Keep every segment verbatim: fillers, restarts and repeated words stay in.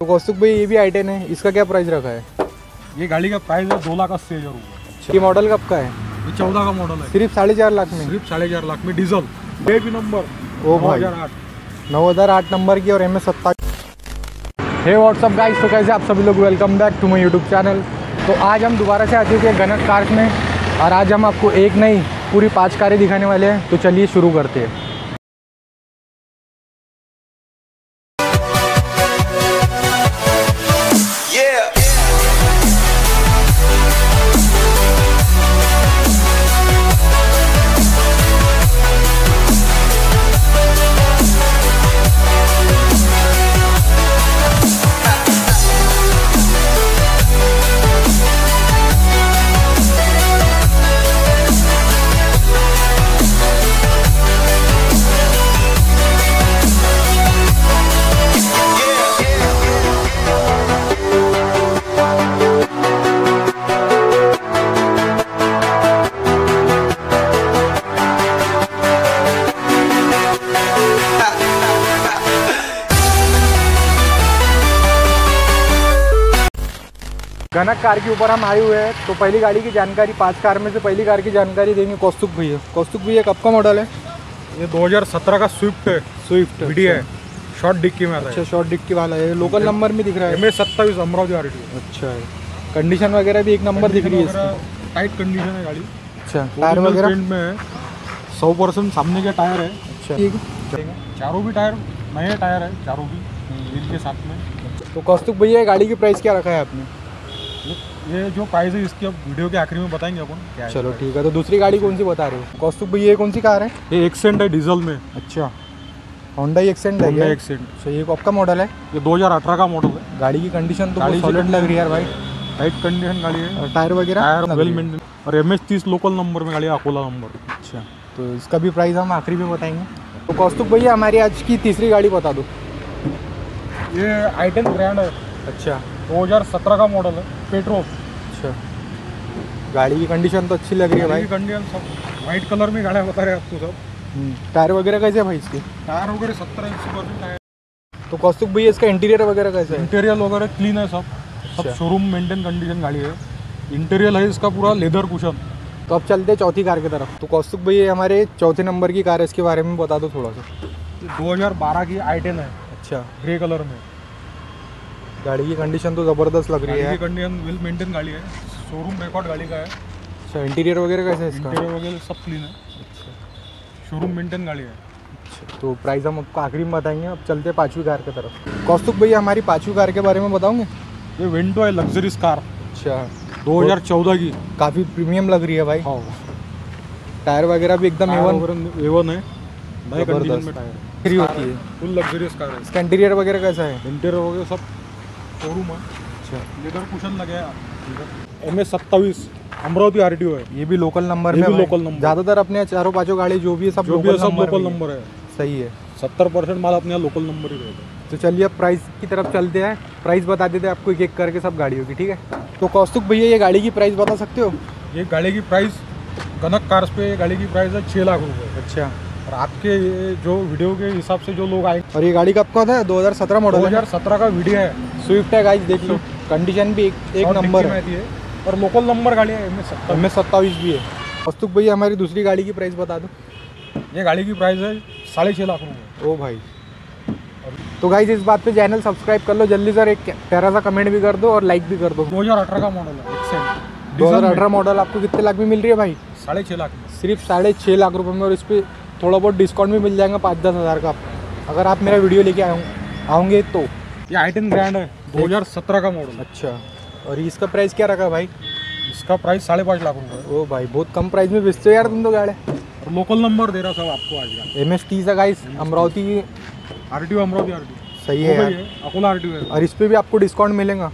तो कौस्तुभ भाई ये भी आई टेन है, इसका क्या प्राइस रखा है? ये गाड़ी का प्राइस है दो लाख अस्सी हज़ार रुपये। ये मॉडल कब का है? ये चौदह का मॉडल है। सिर्फ साढ़े चार लाख में सिर्फ साढ़े चार लाख में डीजल बेबी नंबर नौ हज़ार आठ नंबर की और एम एच सत्ताईस। हे व्हाट्सअप गाइस, तो कैसे आप सभी लोग, welcome back to my YouTube channel. तो आज हम दोबारा से आ चुके हैं गणेश कार्स में और आज हम आपको एक नहीं पूरी पाँच कारें दिखाने वाले हैं। तो चलिए शुरू करते हैं। गणेश कार के ऊपर हम आए हुए हैं। तो पहली गाड़ी की जानकारी, पांच कार में से पहली कार की जानकारी देंगे कौस्तुभ भैया। कौस्तुभ भैया कब का मॉडल है? ये दो हज़ार सत्रह का स्विफ्ट है। स्विफ्ट डी है, शॉर्ट डिक्की में आता है। अच्छा, शॉर्ट डिक्की वाला है। लोकल नंबर में दिख रहा है एम एच सत्ताईस अमरावती आरटी। अच्छा है, कंडीशन वगैरह भी एक नंबर दिख रही है, टाइट कंडीशन है गाड़ी। अच्छा, टायर वगैरह में सौ परसेंट सामने के टायर है। अच्छा, चारों भी टायर नए टायर है, चारों भी व्हील के साथ में। तो कौस्तुभ भैया गाड़ी की प्राइस क्या रखा है आपने? ये जो प्राइस है इसकी अब वीडियो के आखिरी में बताएंगे अपन क्या। चलो ठीक है। तो दूसरी गाड़ी कौन सी बता रहे हो कौस्तुभ भैया? ये कौन सी कार है? ये एक्सेंट है डीजल में। अच्छा, होंडा एक्सेंट है। Honda Accent. अच्छा, ये आपका मॉडल है? ये दो हज़ार अठारह का मॉडल है। गाड़ी की कंडीशन तो बहुत सॉलिड लग रही है यार भाई, टाइट कंडीशन गाड़ी है। टायर वगैरह वेल मेंटेन और एम एच तीस लोकल नंबर में गाड़ी, अकोला नंबर। अच्छा, तो इसका भी प्राइस हम आखिरी में बताएंगे। तो कौस्तुभ भैया हमारी आज की तीसरी गाड़ी बता दो। ये आई टेन ग्रैंड है। अच्छा, दो हज़ार सत्रह का मॉडल है, पेट्रोल। अच्छा, गाड़ी की कंडीशन तो अच्छी लग रही है भाई। कंडीशन सब वाइट कलर में गाड़ी बता रहे हैं आपको सब। टायर वगैरह कैसे है भाई इसके? टायर वगैरह सत्रह इंच परसेंट टायर। तो कौस्तुभ भैया इसका इंटीरियर वगैरह कैसा है? इंटीरियर वगैरह क्लीन है सब, सब शोरूम मेंटेन कंडीशन गाड़ी है। इंटीरियर है इसका पूरा लेदर कुशन। तो अब चलते हैं चौथी कार की तरफ। तो कौस्तुभ भैया हमारे चौथे नंबर की कार है, इसके बारे में बता दो थोड़ा सा। दो हज़ार बारह की आई टेन है। अच्छा, ग्रे कलर में। गाड़ी की कंडीशन तो ज़बरदस्त लग रही है, कंडीशन वेल मेंटेन गाड़ी है, शोरूम रिकॉर्ड गाड़ी का है। अच्छा, इंटीरियर वगैरह कैसे है इसका? इंटीरियर वगैरह सब क्लीन है। अच्छा, शोरूम मेंटेन गाड़ी है। अच्छा, तो प्राइस हम आपको आखिरी में बताएंगे। अब चलते हैं पाँचवीं कार की तरफ। कौस्तुभ भैया हमारी पाँचवीं कार के बारे में बताओगे? ये वेंटो है, लग्जरीज कार। अच्छा, दो हज़ार चौदह की, काफ़ी प्रीमियम लग रही है भाई। हाँ, टायर वगैरह भी एकदम एवन एवन है, नए कंडीशन में टायर फ्री होती है, फुल लग्जरीज कार है। इसका इंटीरियर वगैरह कैसा है? इंटीरियर वगैरह सब शोरूम है। अच्छा, लेदर कुशन लगे एम एच सत्ताईस अमरावती आर टी ओ है। ये भी लोकल नंबर में, लोकल नंबर। ज़्यादातर अपने चारों पाँचों गाड़ी जो भी है सब लोकल नंबर, नंबर है। सही है, सत्तर परसेंट माल अपने यहाँ लोकल नंबर ही रहेगा। तो चलिए अब प्राइस की तरफ चलते हैं। प्राइस बता देते हैं आपको एक एक करके सब गाड़ियों की, ठीक है? तो कौस्तुभ भैया ये गाड़ी की प्राइस बता सकते हो? ये गाड़ी की प्राइस गणेश कार्स पे गाड़ी की प्राइस है छः लाख रुपये। अच्छा, और आपके जो वीडियो के हिसाब से जो लोग आए। और ये गाड़ी कब का था? दो हज़ार सत्रह मॉडल, दो हज़ार सत्रह का वीडियो है। स्विफ्ट है गाइस, देख लो कंडीशन भी एक एक नंबर है और लोकल नंबर गाड़ी है, एम एच सत्ताईस भी है। कौस्तुभ भैया हमारी दूसरी गाड़ी की प्राइस बता दो। ये गाड़ी की प्राइस है साढ़े छः लाख रुपये। ओ भाई, तो गाइस इस बात पे चैनल सब्सक्राइब कर लो जल्दी सर, एक प्यारा सा कमेंट भी कर दो और लाइक भी कर दो। दो हज़ार अठारह का मॉडल है एक्सेंट, दो हज़ार अठारह मॉडल। आपको कितने लाख में मिल रही है भाई? साढ़े छः लाख, सिर्फ साढ़े छः लाख रुपये में। और इस पर थोड़ा बहुत डिस्काउंट भी मिल जाएगा, पाँच दस हज़ार का, अगर आप मेरा वीडियो लेके आओगे तो। ये आई टेन ग्रैंड है, दो हज़ार सत्रह का मॉडल। अच्छा, और इसका प्राइस क्या रखा भाई? इसका प्राइस साढ़े पाँच लाख रुपये। ओ भाई, बहुत कम प्राइस में बेचते हो यार तुम तो गाड़ी। और लोकल नंबर दे रहा सब आपको आज का। एम एस तीस है guys, Amravati R T O, Amravati R T O. सही है, अकोला आर टी ओ है। और इस पर भी आपको डिस्काउंट मिलेगा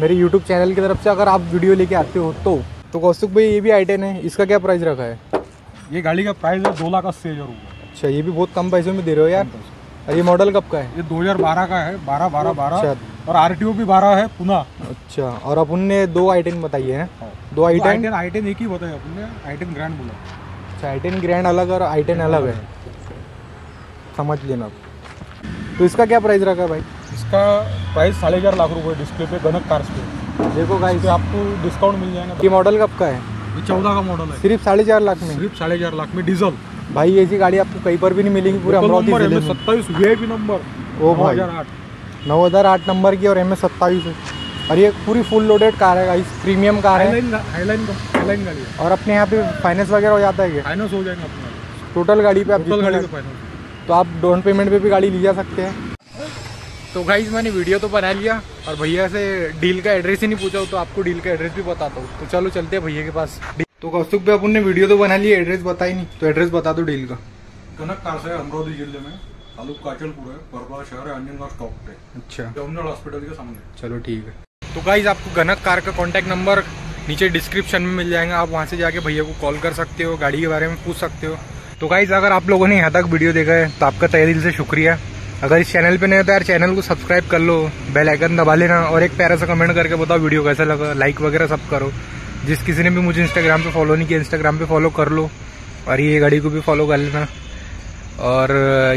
मेरे यूट्यूब चैनल की तरफ से, अगर आप वीडियो लेके आते हो तो। तो कौस्तुभ भाई ये भी आई टेन है, इसका क्या प्राइस रखा है? ये गाड़ी का प्राइस है दो लाख अस्सी हज़ार रुपये। अच्छा, ये भी बहुत कम पैसे में दे रहे हो यार। और ये मॉडल कब का है? ये दो हज़ार बारह का है, बारह बारह बारह और आरटीओ भी बारह है, पुना। अच्छा, और अपन ने दो आई टेन बताई है। दो आई टेन, आई टेन एक ही बताया अपन ने, आई टेन ग्रैंड बोला। अच्छा, आई टेन ग्रैंड अलग और आई टेन अलग है, समझ लेना। तो इसका क्या प्राइस रखा है भाई? इसका प्राइस साढ़े ग्यारह लाख रुपये डिस्प्ले पे गणक कार्स पे। देखो गाइस आपको डिस्काउंट मिल जाएगा। ये मॉडल कब का है? ये चौदह का मॉडल है। सिर्फ साढ़े चार लाख में सिर्फ साढ़े चार लाख में डीजल। भाई ऐसी गाड़ी आपको कहीं पर भी नहीं मिलेगी पूरे अमरावती। सत्ताईस वी आई पी नंबर नौ हजार आठ नौ हजार आठ नंबर की और एम एच सत्ताईस है। और ये पूरी फुल लोडेड कार है गाइस, प्रीमियम कार है। और अपने यहाँ पे फाइनेंस वगैरह हो जाता है, फाइनेंस हो जाएगा टोटल गाड़ी पे। आप तो आप डाउन पेमेंट पे भी गाड़ी ले जा सकते हैं। तो गाइस मैंने वीडियो तो बना लिया और भैया से डील का एड्रेस ही नहीं पूछा, तो आपको डील का एड्रेस भी बताता हूँ। तो चलो चलते हैं भैया के पास। तो कौस्तुभ भाई अपन ने वीडियो तो बना लिया, एड्रेस बता ही नहीं, तो एड्रेस बता दो डील का। कनक कार्स है अमरावती जिले में, तालुक काचलपुर है, बरबा शहर है, अंजनगांव स्टॉप पे। अच्छा, जमनाड हॉस्पिटल के सामने। चलो ठीक है। तो गाइस आपको गणक कार का कॉन्टैक्ट नंबर नीचे डिस्क्रिप्शन में मिल जाएगा, आप वहाँ से जाके भैया को कॉल कर सकते हो, गाड़ी के बारे में पूछ सकते हो। तो गाइस अगर आप लोगों ने यहाँ तक वीडियो देखा है तो आपका तहे दिल से शुक्रिया। अगर इस चैनल पे नहीं है तो यार चैनल को सब्सक्राइब कर लो, बेल आइकन दबा लेना और एक प्यारा सा कमेंट करके बताओ वीडियो कैसा लगा, लाइक वगैरह सब करो। जिस किसी ने भी मुझे इंस्टाग्राम पे फॉलो नहीं किया, इंस्टाग्राम पे फॉलो कर लो और ये गाड़ी को भी फॉलो कर लेना। और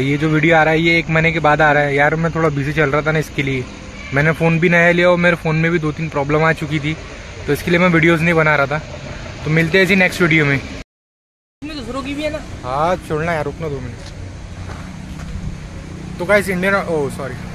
ये जो वीडियो आ रहा है ये एक महीने के बाद आ रहा है। यार मैं थोड़ा बिजी चल रहा था ना, इसके लिए मैंने फ़ोन भी नया लिया और मेरे फ़ोन में भी दो तीन प्रॉब्लम आ चुकी थी, तो इसके लिए मैं वीडियोज़ नहीं बना रहा था। तो मिलते हैं इसी नेक्स्ट वीडियो में। भी है ना? हाँ छोड़ना यार, रुकना दो मिनट। तो गाइस इंडियन ओ सॉरी